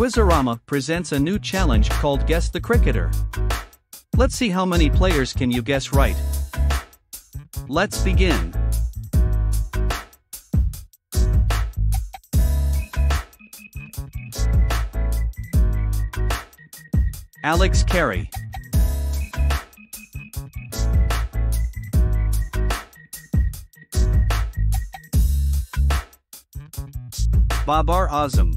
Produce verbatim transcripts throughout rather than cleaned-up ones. Quizzorama presents a new challenge called Guess the Cricketer. Let's see how many players can you guess right. Let's begin. Alex Carey, Babar Azam,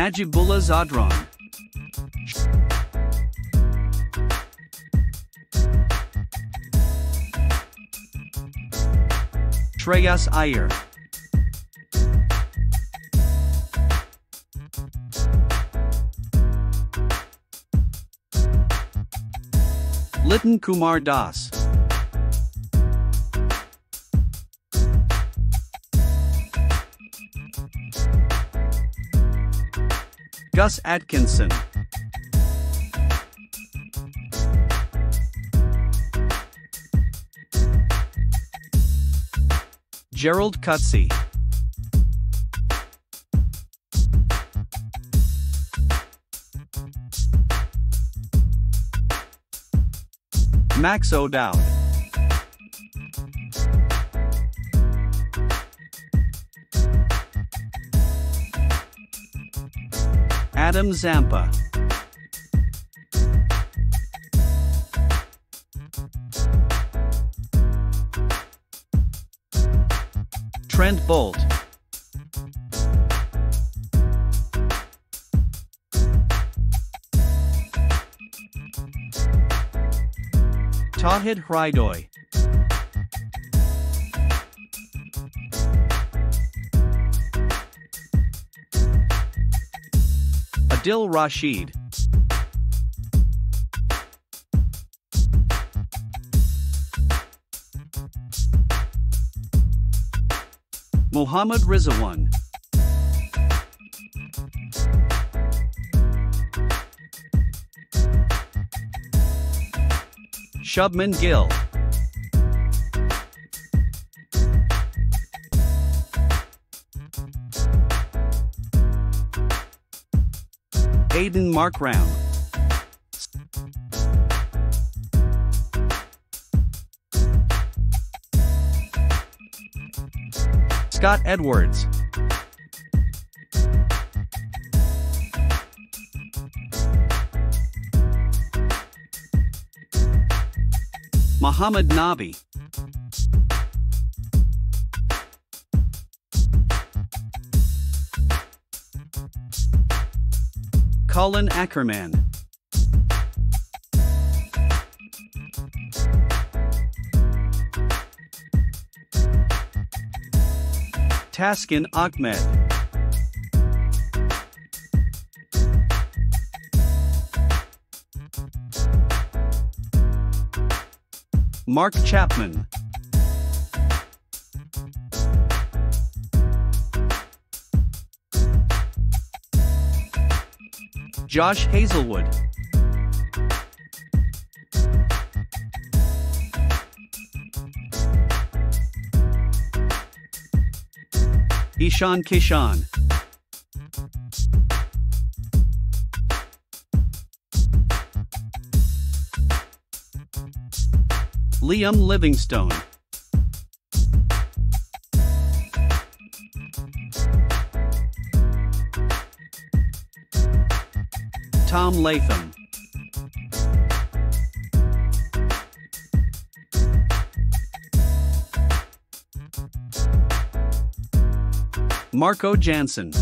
Najibullah Zadran, Shreyas Iyer, Liton Kumar Das, Gus Atkinson, Gerald Cutsey, Max O'Dowd, Adam Zampa, Trent Bolt, Tahid Hridoy, Adil Rashid, Muhammad Rizwan, Shubman Gill, Aiden Markram, Scott Edwards, Muhammad Nabi, Colin Ackerman, Taskin Ahmed, Mark Chapman, Josh Hazelwood, Ishan Kishan, Liam Livingstone, Tom Latham, Marco Jansen.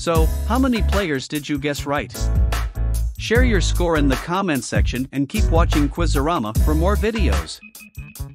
So, how many players did you guess right? Share your score in the comment section and keep watching Quizzorama for more videos.